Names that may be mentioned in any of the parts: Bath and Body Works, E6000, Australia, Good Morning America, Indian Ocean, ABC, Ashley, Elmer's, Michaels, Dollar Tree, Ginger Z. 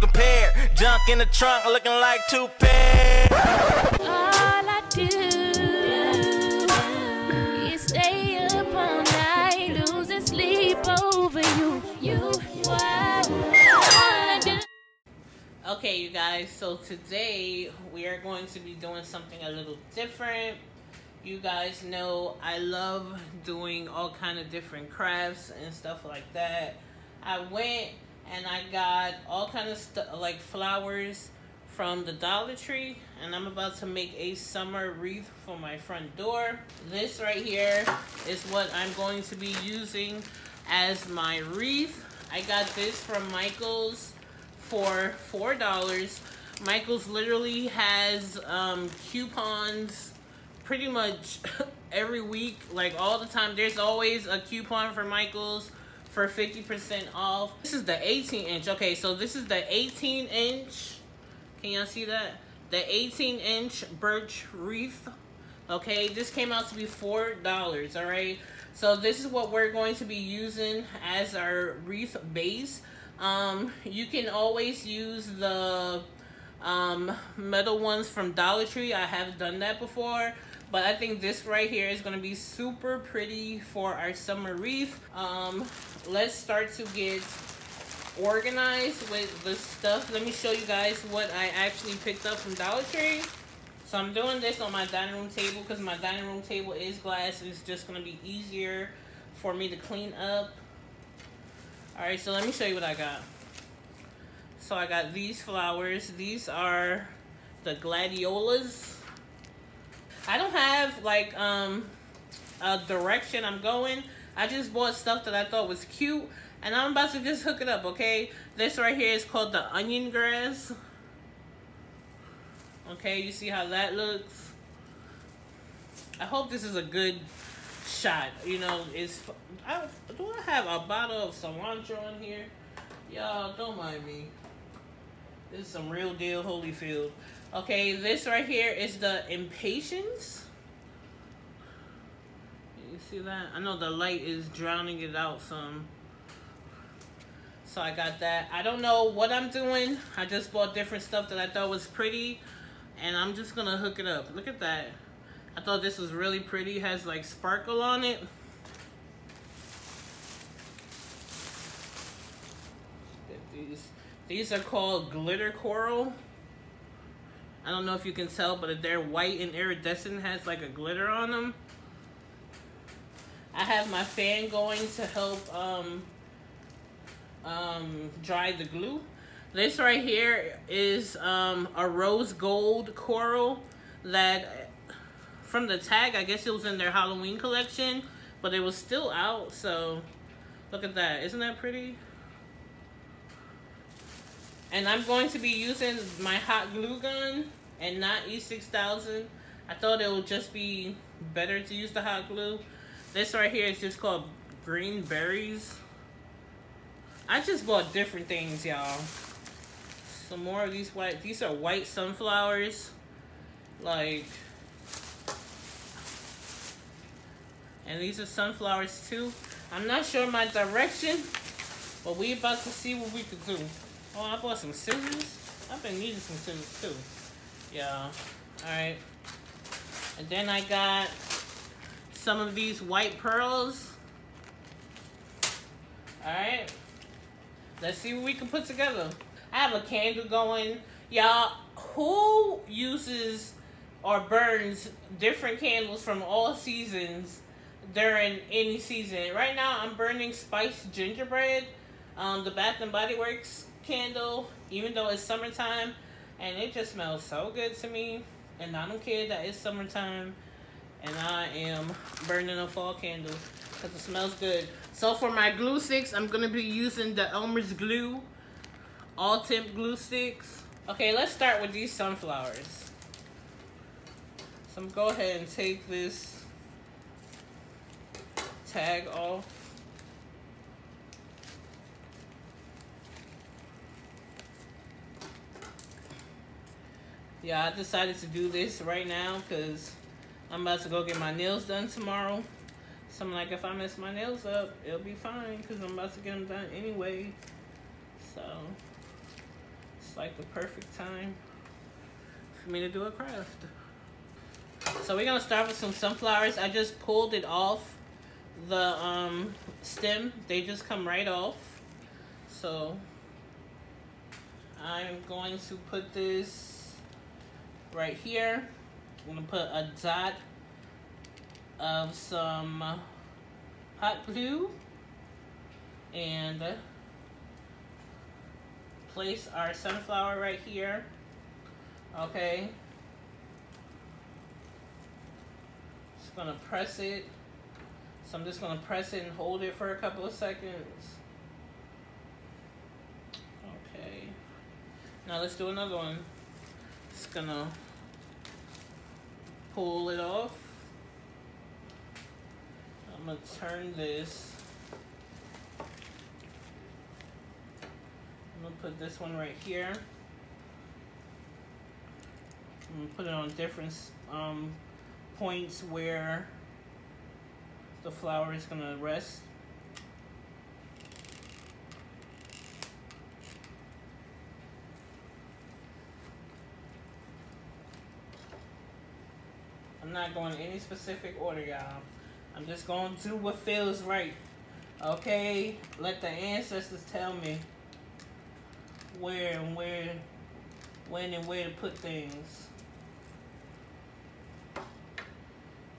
don't compare. Junk in the trunk looking like two pairs. All I do is stay up all night, losing sleep over you. Okay, you guys, so today we are going to be doing something a little different. You guys know I love doing all kind of different crafts and stuff like that. I went and I got all kind of stuff like flowers from the Dollar Tree, and I'm about to make a summer wreath for my front door. This right here is what I'm going to be using as my wreath. I got this from Michaels for $4. Michaels literally has coupons pretty much every week, like all the time. There's always a coupon for Michaels for 50% off. This is the 18-inch. Okay, so this is the 18-inch. Can y'all see that? The 18-inch birch wreath. Okay, this came out to be $4. All right, so this is what we're going to be using as our wreath base. You can always use the metal ones from Dollar Tree. I have done that before. But I think this right here is going to be super pretty for our summer wreath. Let's start to get organized with the stuff. Let me show you guys what I actually picked up from Dollar Tree. So I'm doing this on my dining room table because my dining room table is glass. It's just going to be easier for me to clean up. Alright, so let me show you what I got. So I got these flowers. These are the gladiolas. I don't have like a direction I'm going. I just bought stuff that I thought was cute and I'm about to just hook it up, okay? This right here is called the onion grass. Okay, you see how that looks? I hope this is a good shot. You know, do I have a bottle of cilantro in here? Y'all, don't mind me. This is some real deal Holyfield. Okay, this right here is the impatience. You see that? I know the light is drowning it out some. So I got that. I don't know what I'm doing. I just bought different stuff that I thought was pretty. And I'm just going to hook it up. Look at that. I thought this was really pretty. It has like sparkle on it. These are called glitter coral. I don't know if you can tell, but they're white and iridescent, has like a glitter on them. I have my fan going to help dry the glue. This right here is a rose gold coral that from the tag, I guess it was in their Halloween collection, but it was still out. So look at that. Isn't that pretty? And I'm going to be using my hot glue gun and not E6000. I thought it would just be better to use the hot glue. This right here is just called green berries. I just bought different things, y'all. Some more of these white. These are white sunflowers. Like. And these are sunflowers too. I'm not sure my direction. But we about to see what we could do. Oh, I bought some scissors. I've been needing some scissors too. Yeah. Alright. And then I got some of these white pearls. Alright. Let's see what we can put together. I have a candle going. Y'all, who uses or burns different candles from all seasons during any season? Right now, I'm burning spiced gingerbread. The Bath and Body Works candle, even though it's summertime, and it just smells so good to me. And I don't care that it's summertime and I am burning a fall candle because it smells good. So for my glue sticks, I'm gonna be using the Elmer's glue, all temp glue sticks. Okay, let's start with these sunflowers. So I'm gonna go ahead and take this tag off. Yeah, I decided to do this right now because I'm about to go get my nails done tomorrow. So I'm like, if I mess my nails up, it'll be fine because I'm about to get them done anyway. So like the perfect time for me to do a craft. So we're gonna start with some sunflowers. I just pulled it off the stem. They just come right off. So I'm going to put this right here. I'm gonna put a dot of some hot glue and place our sunflower right here. Okay. Just gonna press it. So I'm just gonna press it and hold it for a couple of seconds. Okay. Now let's do another one. Just gonna pull it off. I'm gonna turn this. I'm gonna put this one right here. I'm gonna put it on different points where the flower is gonna rest. I'm not going in any specific order, y'all. I'm just gonna do what feels right. Okay? Let the ancestors tell me where and where, when and where to put things.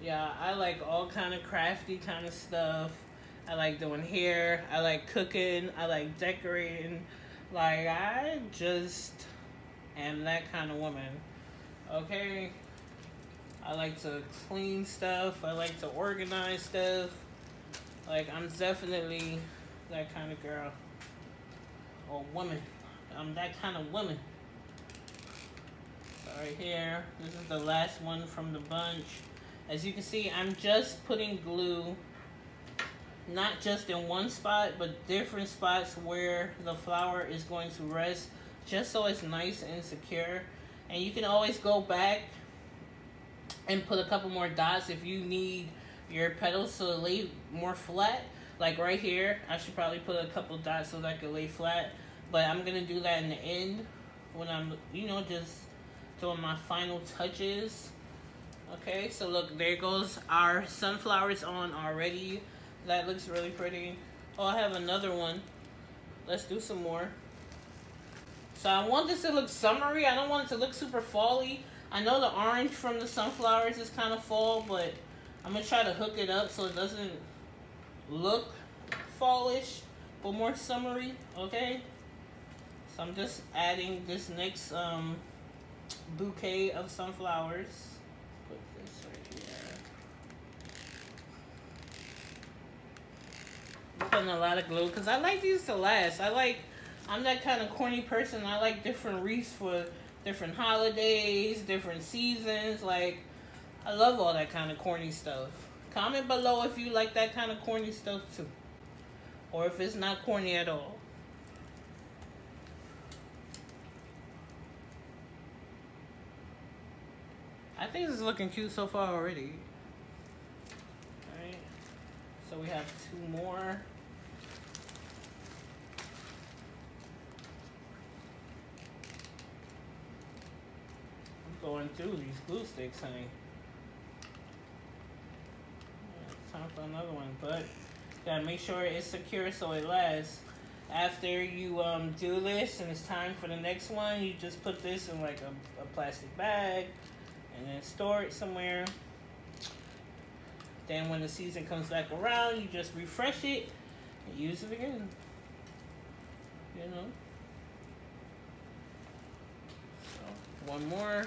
Yeah, I like all kind of crafty kind of stuff. I like doing hair. I like cooking. I like decorating. Like, I just am that kind of woman. Okay? I like to clean stuff. I like to organize stuff. Like, I'm definitely that kind of girl. Or woman. I'm that kind of woman. So right here, this is the last one from the bunch. As you can see, I'm just putting glue, not just in one spot, but different spots where the flower is going to rest, just so it's nice and secure. And you can always go back and put a couple more dots if you need your petals to lay more flat. Like right here, I should probably put a couple dots so that I can lay flat, but I'm gonna do that in the end when I'm, you know, just doing my final touches. Okay, so look, there goes our sunflowers on already. That looks really pretty. Oh, I have another one. Let's do some more. So I want this to look summery. I don't want it to look super fall-y. I know the orange from the sunflowers is kind of fall, but I'm gonna try to hook it up so it doesn't look fallish, but more summery. Okay, so I'm just adding this next bouquet of sunflowers. Put this right here. I'm putting a lot of glue because I like these to last. I'm that kind of corny person. I like different wreaths for different holidays, different seasons. Like, I love all that kind of corny stuff. Comment below if you like that kind of corny stuff too, or if it's not corny at all. I think this is looking cute so far already. All right, so we have two more. I'm going through these glue sticks, honey. It's time for another one, but gotta make sure it's secure so it lasts. After you do this and it's time for the next one, you just put this in like a plastic bag, and then store it somewhere. Then when the season comes back around, you just refresh it and use it again. You know? So, one more.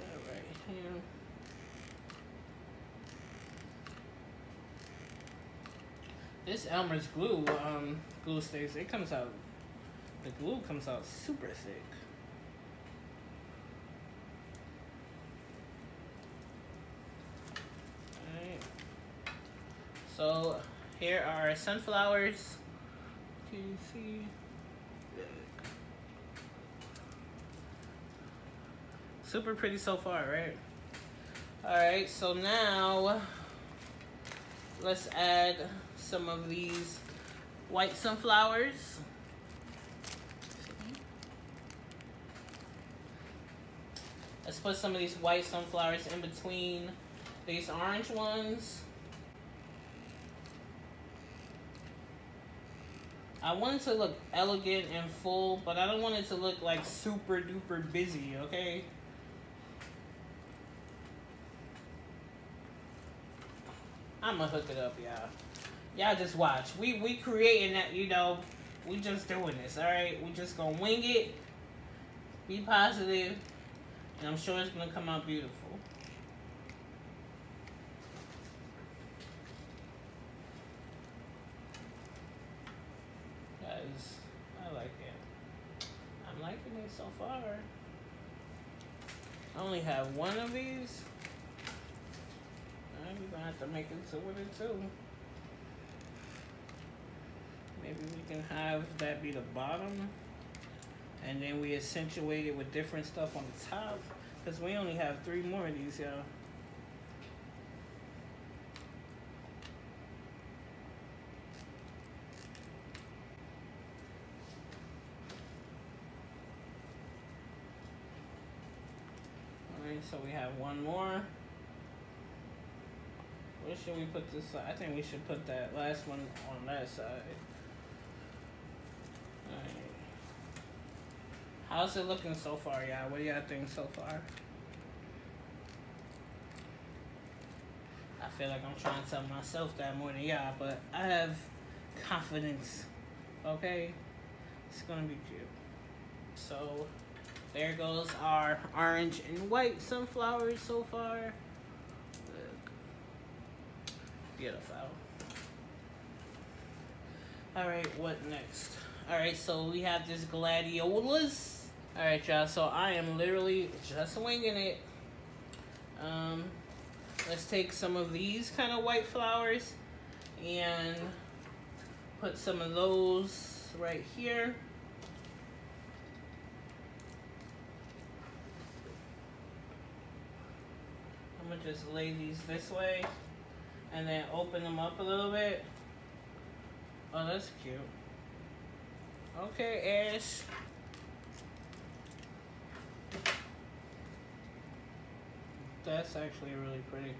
That right here. This Elmer's glue, glue sticks, it comes out. The glue comes out super thick. Alright. So here are our sunflowers. Can you see? Super pretty so far, right? Alright, so now let's add some of these white sunflowers. Let's put some of these white sunflowers in between these orange ones. I want it to look elegant and full, but I don't want it to look like super duper busy, okay? I'ma hook it up, y'all. Y'all just watch. We creating that, you know, we just doing this, all right? We just gonna wing it, be positive, and I'm sure it's gonna come out beautiful. I like it. I'm liking it so far. I only have one of these. I'm gonna have to make it two with it too. Maybe we can have that be the bottom, and then we accentuate it with different stuff on the top, because we only have 3 more of these, y'all. So we have one more. Where should we put this side? I think we should put that last one on that side. All right. How's it looking so far, y'all? What do y'all think so far? I feel like I'm trying to tell myself that more than y'all, but I have confidence, okay? It's gonna be cute. So there goes our orange and white sunflowers so far. Look. Beautiful. Alright, what next? Alright, so we have this gladiolas. Alright, y'all, so I am literally just winging it. Let's take some of these kind of white flowers and put some of those right here. I'm gonna just lay these this way and then open them up a little bit. Oh, that's cute. Okay, Ash. That's actually really pretty.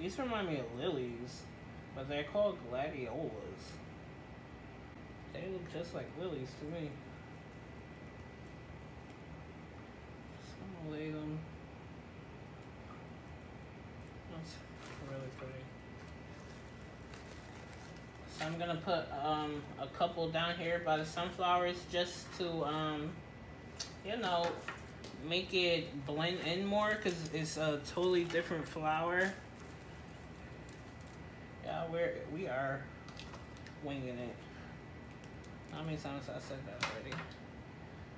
These remind me of lilies, but they're called gladiolas. They look just like lilies to me. Just gonna lay them. That's really pretty. So I'm gonna put a couple down here by the sunflowers just to you know, make it blend in more, because it's a totally different flower. Yeah, we are winging it. How many times I said that already?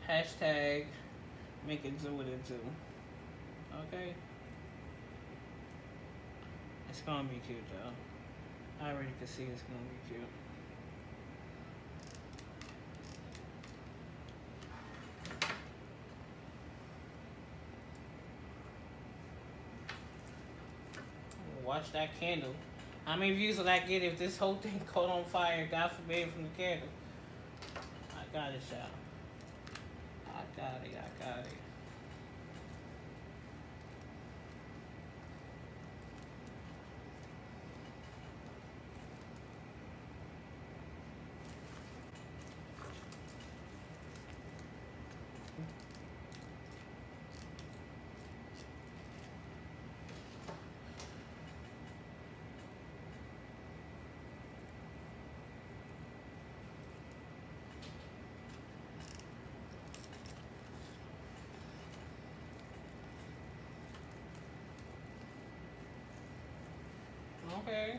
Hashtag make it do what it do. Okay. It's gonna be cute though. I already can see it's gonna be cute. Watch that candle. How many views will I get if this whole thing caught on fire, God forbid, from the candle? I got it, y'all. I got it, I got it. Okay.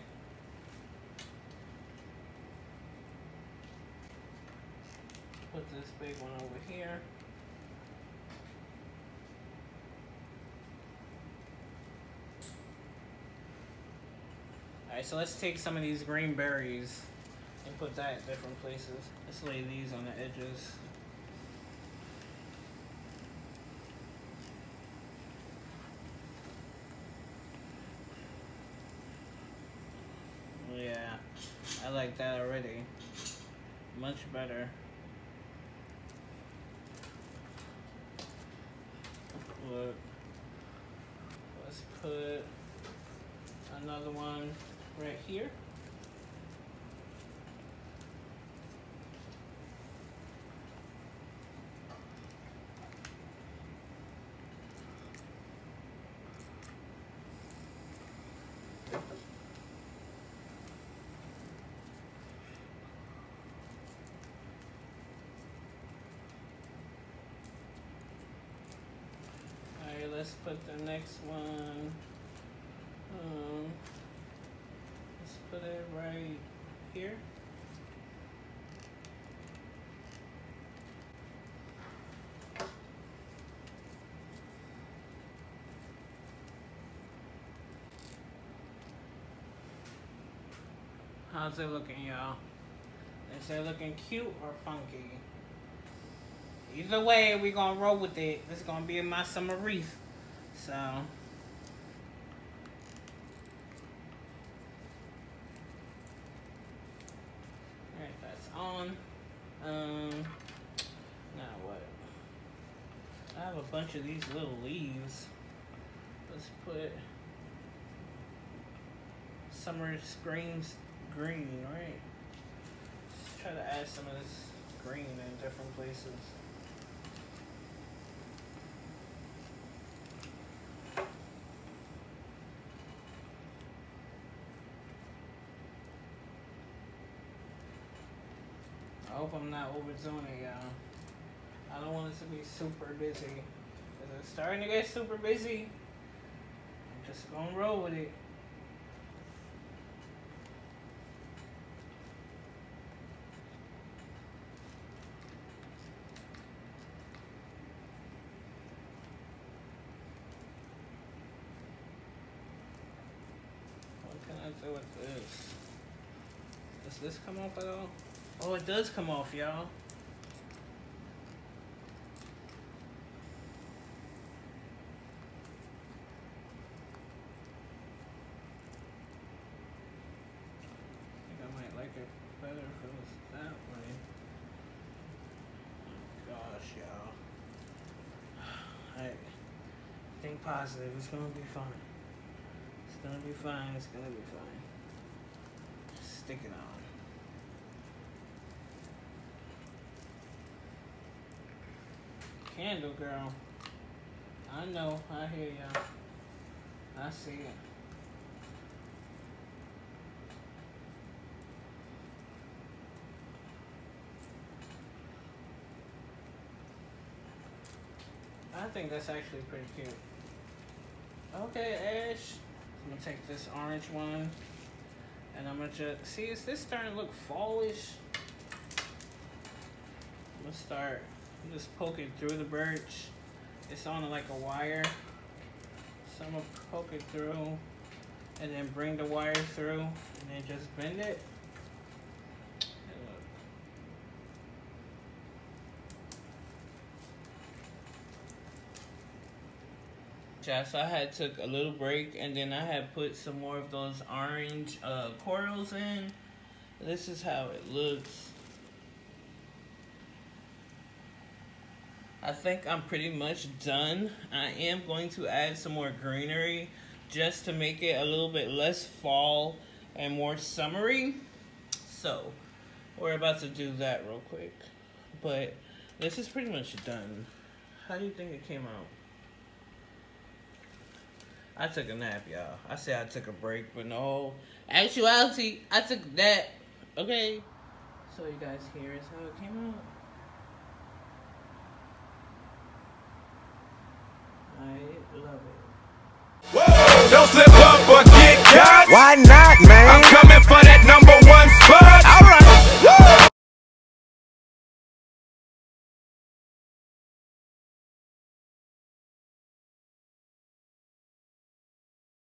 Put this big one over here. Alright, so let's take some of these green berries and put that in different places. Let's lay these on the edges. I like that already. much better. Look, let's put another one right here. Let's put the next one, let's put it right here. How's it looking, y'all? Is it looking cute or funky? Either way, we're gonna roll with it. It's gonna be in my summer wreath. So alright, that's on. Now what? I have a bunch of these little leaves. Let's put summer screams green, right? Let's try to add some of this green in different places. I hope I'm not overdoing it, y'all. I don't want it to be super busy. Because it's starting to get super busy. I'm just going to roll with it. What can I do with this? Does this come off at all? Oh, it does come off, y'all. I think I might like it better if it was that way. Oh, gosh, y'all. Alright. Think positive. It's gonna be fine. It's gonna be fine. It's gonna be fine. Stick it on. Candle girl, I know, I hear y'all, I see it. I think that's actually pretty cute. Okay, Ash, I'm gonna take this orange one, and I'm gonna just, see, is this starting to look fallish? I'm gonna start. I'm just poking through the birch. It's on like a wire. So I'm gonna poke it through and then bring the wire through and then just bend it. Yeah, so I had took a little break and then I had put some more of those orange corals in. This is how it looks. I think I'm pretty much done. I am going to add some more greenery just to make it a little bit less fall and more summery. So we're about to do that real quick. But this is pretty much done. How do you think it came out? I took a nap, y'all. I said I took a break, but no. Actuality, I took that. Okay. So you guys, here is how it came out. I love it. Whoa, don't say